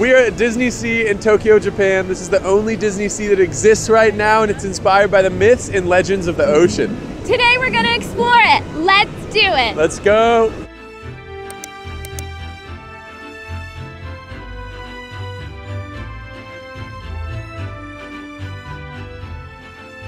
We are at DisneySea in Tokyo, Japan. This is the only DisneySea that exists right now, and it's inspired by the myths and legends of the ocean. Today we're gonna explore it. Let's do it. Let's go.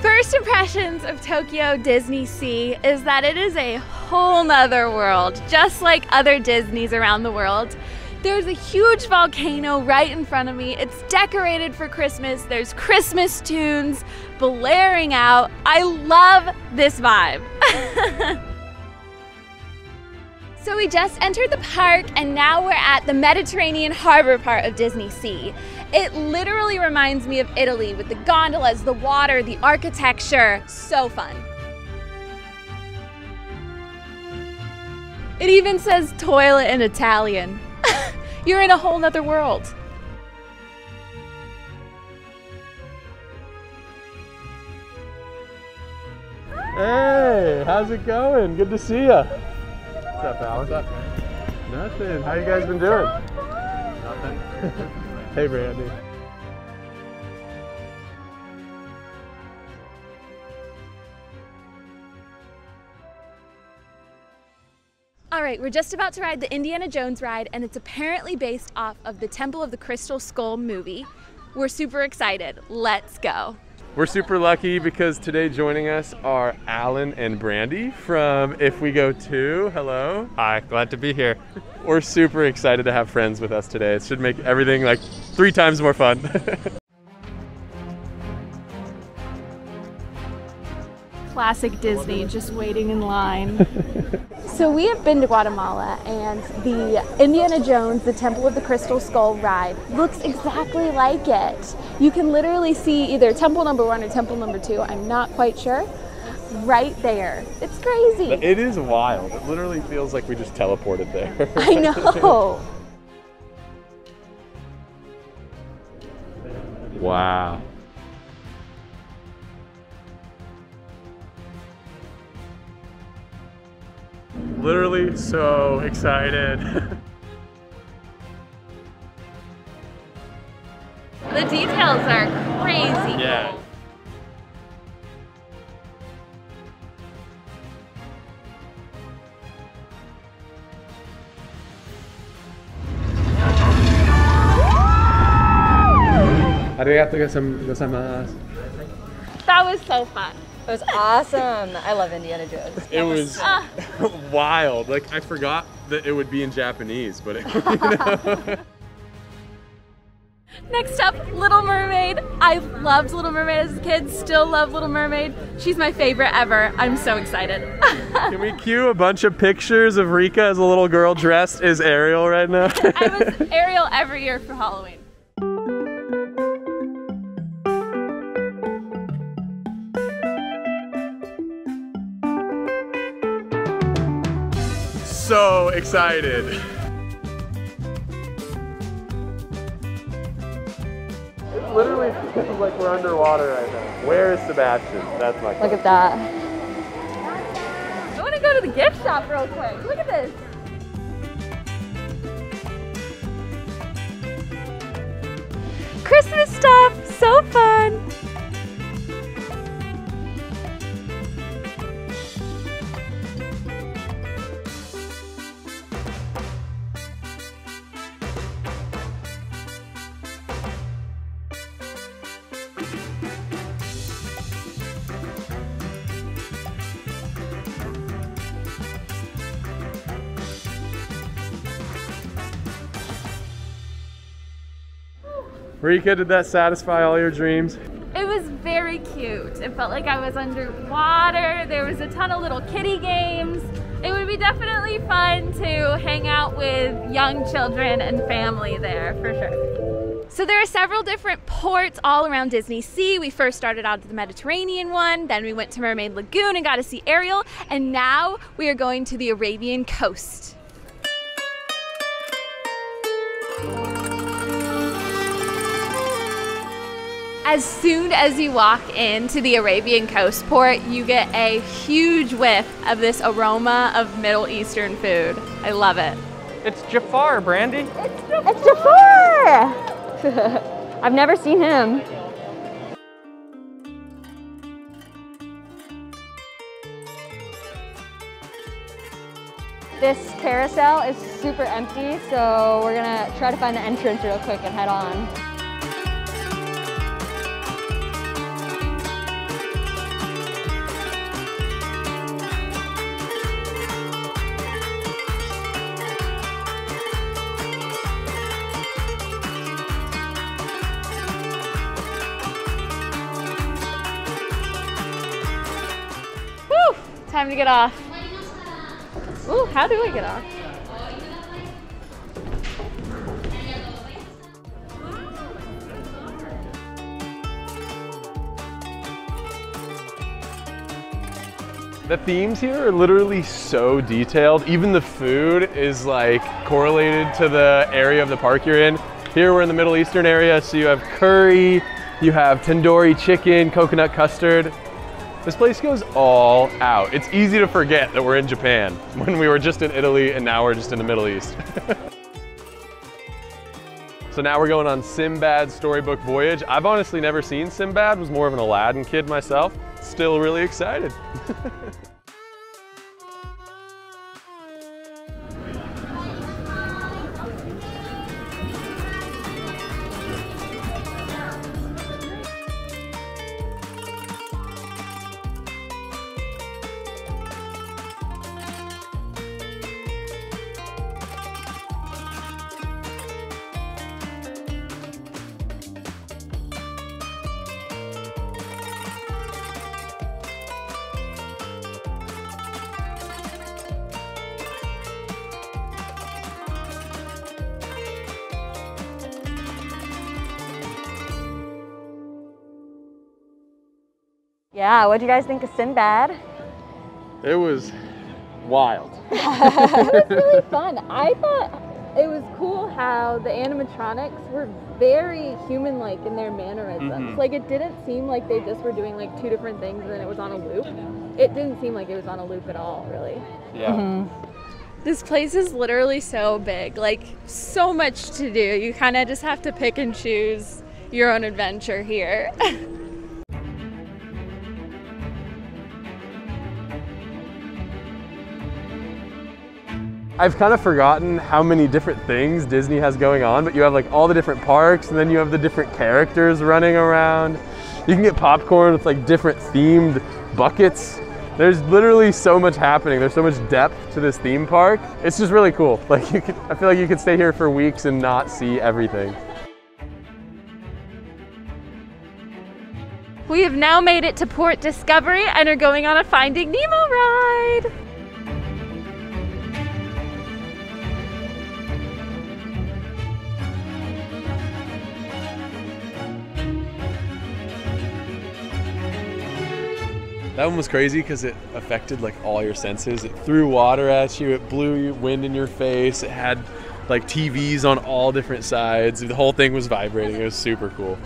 First impressions of Tokyo DisneySea is that it is a whole nother world, just like other Disneys around the world. There's a huge volcano right in front of me. It's decorated for Christmas. There's Christmas tunes blaring out. I love this vibe. So we just entered the park and now we're at the Mediterranean harbor part of DisneySea. It literally reminds me of Italy with the gondolas, the water, the architecture. So fun. It even says toilet in Italian. You're in a whole nother world. Hey, how's it going? Good to see ya. What's up, Alex? What's up? Nothing. How you guys been doing? Nothing. Hey, Brandy. All right, we're just about to ride the Indiana Jones ride, and it's apparently based off of the Temple of the Crystal Skull movie. We're super excited. Let's go. We're super lucky because today joining us are Alan and Brandy from If We Go Too. Hello. Hi, glad to be here. We're super excited to have friends with us today. It should make everything like 3 times more fun. Classic Disney, just waiting in line. So we have been to Guatemala, and the Indiana Jones, the Temple of the Crystal Skull ride looks exactly like it. You can literally see either temple number 1 or temple number 2, I'm not quite sure, right there. It's crazy. It is wild. It literally feels like we just teleported there. I know. Wow. Literally so excited. The details are crazy. Yeah. That was so fun. It was awesome. I love Indiana Jones. It was wild. Like, I forgot that it would be in Japanese, but it, you know. Next up, Little Mermaid. I loved Little Mermaid as a kid, still love Little Mermaid. She's my favorite ever. I'm so excited. Can we cue a bunch of pictures of Rika as a little girl dressed as Ariel right now? I was Ariel every year for Halloween. So excited. It literally feels like we're underwater right now. Where is Sebastian? That's my question. Look at that. I want to go to the gift shop real quick. Look at this. Christmas stuff, so fun. Rika, did that satisfy all your dreams? It was very cute. It felt like I was underwater. There was a ton of little kiddie games. It would be definitely fun to hang out with young children and family there, for sure. So there are several different ports all around DisneySea. We first started out at the Mediterranean one, then we went to Mermaid Lagoon and got to see Ariel, and now we are going to the Arabian coast. As soon as you walk into the Arabian Coast Port, you get a huge whiff of this aroma of Middle Eastern food. I love it. It's Jafar, Brandy. It's Jafar! I've never seen him. This carousel is super empty, so we're gonna try to find the entrance real quick and head on. Whew! Time to get off. Ooh, how do I get off? The themes here are literally so detailed. Even the food is like correlated to the area of the park you're in. Here we're in the Middle Eastern area, so you have curry, you have tandoori chicken, coconut custard. This place goes all out. It's easy to forget that we're in Japan when we were just in Italy and now we're just in the Middle East. So now we're going on Sinbad's storybook voyage. I've honestly never seen Sinbad, was more of an Aladdin kid myself. Still really excited. Yeah, what do you guys think of Sinbad? It was wild. It was really fun. I thought it was cool how the animatronics were very human-like in their mannerisms. Like, it didn't seem like they just were doing like two different things and then it was on a loop. It didn't seem like it was on a loop at all, really. Yeah. This place is literally so big, like so much to do. You kind of just have to pick and choose your own adventure here. I've kind of forgotten how many different things Disney has going on, but you have like all the different parks and then you have the different characters running around. You can get popcorn with like different themed buckets. There's literally so much happening. There's so much depth to this theme park. It's just really cool. Like, I feel like you could stay here for weeks and not see everything. We have now made it to Port Discovery and are going on a Finding Nemo ride. That one was crazy because it affected like all your senses. It threw water at you, it blew wind in your face, it had like TVs on all different sides. The whole thing was vibrating, it was super cool.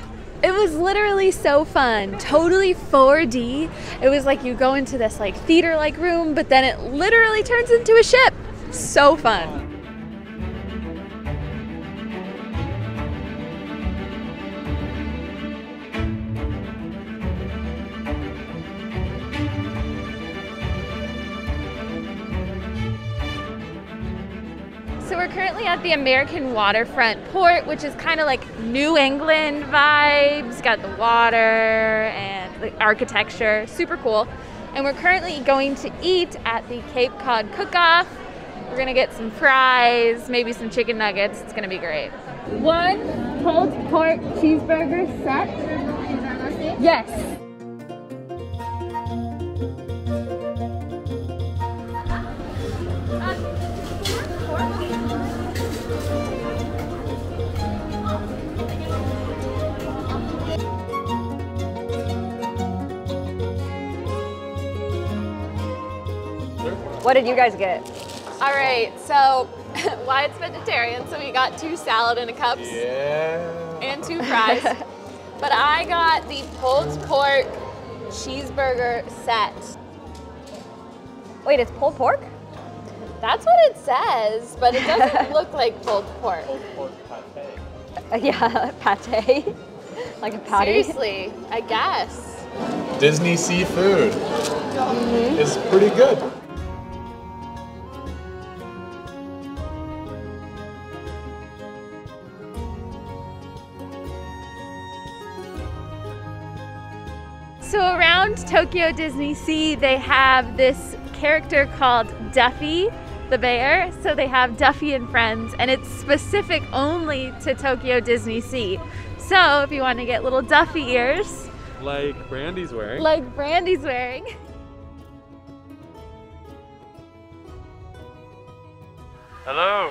It was literally so fun, totally 4D. It was like you go into this like theater-like room, but then it literally turns into a ship. So fun. We're currently at the American Waterfront Port, which is kind of like New England vibes. Got the water and the architecture, super cool. And we're currently going to eat at the Cape Cod cook-off. We're gonna get some fries, maybe some chicken nuggets. It's gonna be great. One pulled pork cheeseburger set. Yes. What did you guys get? All right, so Wyatt's vegetarian, so we got 2 salad and a cups. Yeah. And 2 fries. But I got the pulled pork cheeseburger set. Wait, it's pulled pork? That's what it says, but it doesn't look like pulled pork. Pulled pork pate. Yeah, pate. Like a patty. Seriously, I guess. Disney seafood is pretty good. So around Tokyo DisneySea, they have this character called Duffy the bear. So they have Duffy and Friends, and it's specific only to Tokyo DisneySea. So if you want to get little Duffy ears, like Brandy's wearing. Like Brandy's wearing. Hello.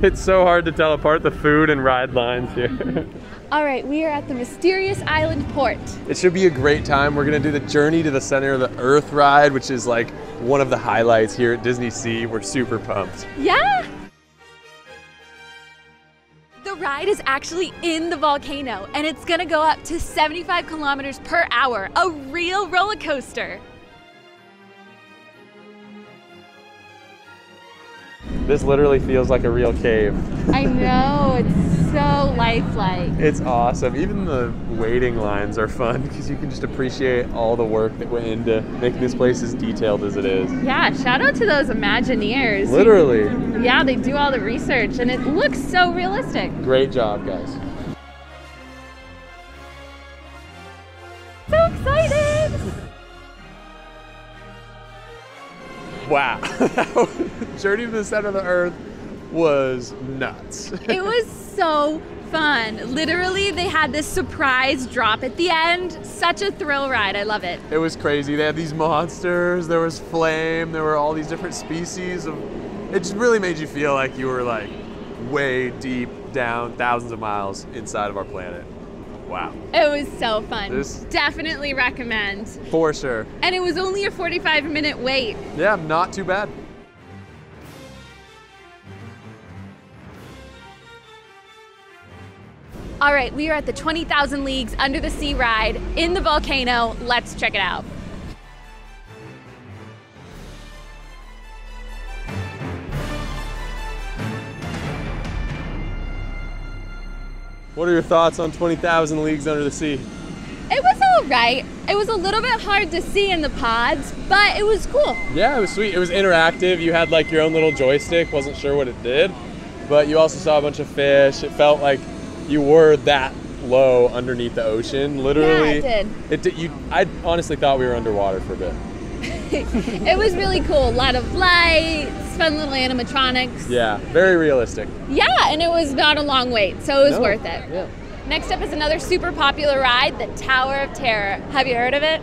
It's so hard to tell apart the food and ride lines here. All right, we are at the Mysterious Island port. It should be a great time. We're gonna do the Journey to the Center of the Earth ride, which is like one of the highlights here at DisneySea. We're super pumped. Yeah. The ride is actually in the volcano, and it's gonna go up to 75 kilometers per hour, a real roller coaster. This literally feels like a real cave. I know, it's so lifelike. It's awesome. Even the waiting lines are fun because you can just appreciate all the work that went into making this place as detailed as it is. Yeah, shout out to those Imagineers. Literally. Yeah, they do all the research and it looks so realistic. Great job, guys. So excited! Wow. Journey to the Center of the Earth was nuts. It was so fun. Literally, they had this surprise drop at the end. Such a thrill ride. I love it. It was crazy. They had these monsters. There was flame. There were all these different species. It just really made you feel like you were like way deep down, thousands of miles inside of our planet. Wow. It was so fun. Definitely recommend. For sure. And it was only a 45-minute wait. Yeah, not too bad. All right, we are at the 20,000 Leagues Under the Sea ride in the volcano. Let's check it out. What are your thoughts on 20,000 Leagues Under the Sea? It was all right. It was a little bit hard to see in the pods, but it was cool. Yeah, it was sweet. It was interactive. You had like your own little joystick. Wasn't sure what it did, but you also saw a bunch of fish. It felt like you were that low underneath the ocean. Literally. Yeah, it did. I honestly thought we were underwater for a bit. It was really cool. A lot of lights, fun little animatronics. Yeah, very realistic. Yeah, and it was not a long wait, so it was worth it. Yeah. Next up is another super popular ride, the Tower of Terror. Have you heard of it?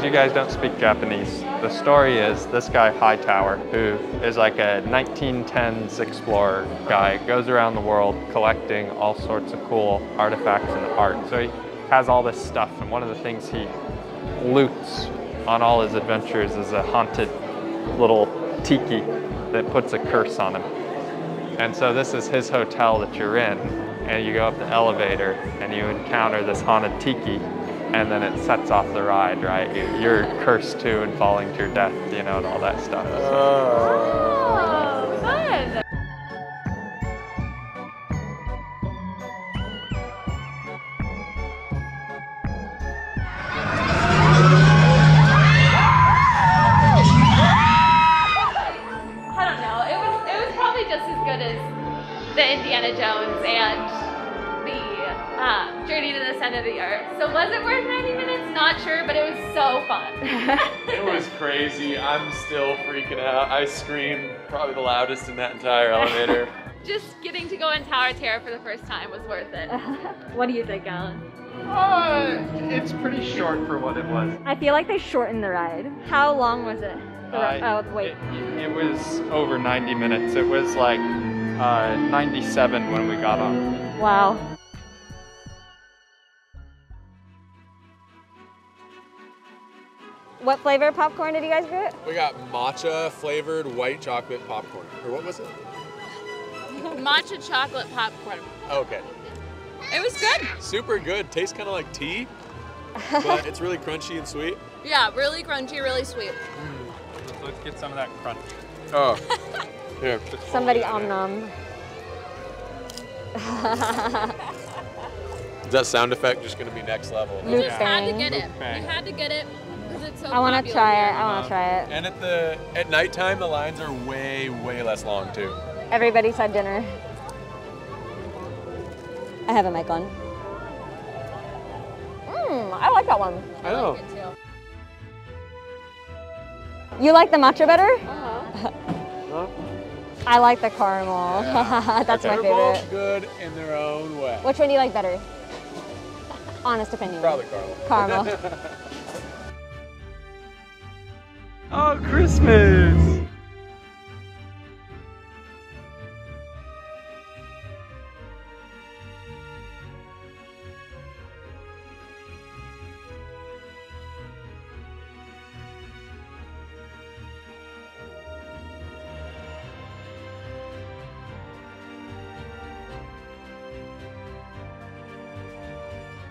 You guys don't speak Japanese. The story is this guy Hightower, who is like a 1910s explorer guy, goes around the world collecting all sorts of cool artifacts and art. So he has all this stuff, and one of the things he loots on all his adventures is a haunted little tiki that puts a curse on him. And so this is his hotel that you're in, and you go up the elevator and you encounter this haunted tiki. And then it sets off the ride, right? You're cursed to and falling to your death, you know, and all that stuff. Oh, fun! I don't know. It was probably just as good as the Indiana Jones and Journey to the Center of the Earth. So was it worth 90 minutes? Not sure, but it was so fun. It was crazy. I'm still freaking out. I screamed probably the loudest in that entire elevator. Just getting to go in Tower of Terror for the first time was worth it. What do you think, Alan? It's pretty short for what it was. I feel like they shortened the ride. How long was it? It was over 90 minutes. It was like 97 when we got on. Wow. What flavor popcorn did you guys get? We got matcha flavored white chocolate popcorn. Or what was it? Matcha chocolate popcorn. Okay. It was good. Super good. Tastes kind of like tea, but it's really crunchy and sweet. Yeah, really crunchy, really sweet. Mm. Let's get some of that crunch. Oh. Here. Somebody om-nom. Is that sound effect just going to be next level? You just had to get it. You had to get it because it's so popular. I want to try it. I want to try it. And at nighttime, the lines are way, way less long, too. Everybody's had dinner. I have a mic on. Mmm, I like that one. I know. Like it too. You like the matcha better? Uh-huh. Huh? I like the caramel. Yeah. That's my favorite. They're both good in their own way. Which one do you like better? Honest opinion. Probably caramel. Caramel. Oh, Christmas!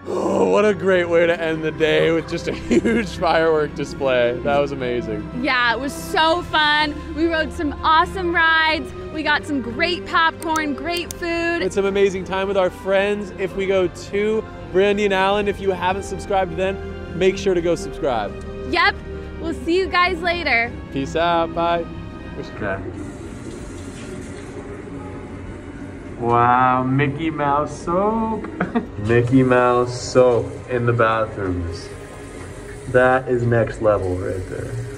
What a great way to end the day with just a huge firework display. That was amazing. Yeah, it was so fun. We rode some awesome rides. We got some great popcorn, great food. It's an amazing time with our friends. If we go to Brandy and Allen, if you haven't subscribed to them, make sure to go subscribe. Yep, we'll see you guys later. Peace out, bye. Wish you luck. Wow, Mickey Mouse soap. Mickey Mouse soap in the bathrooms. That is next level right there.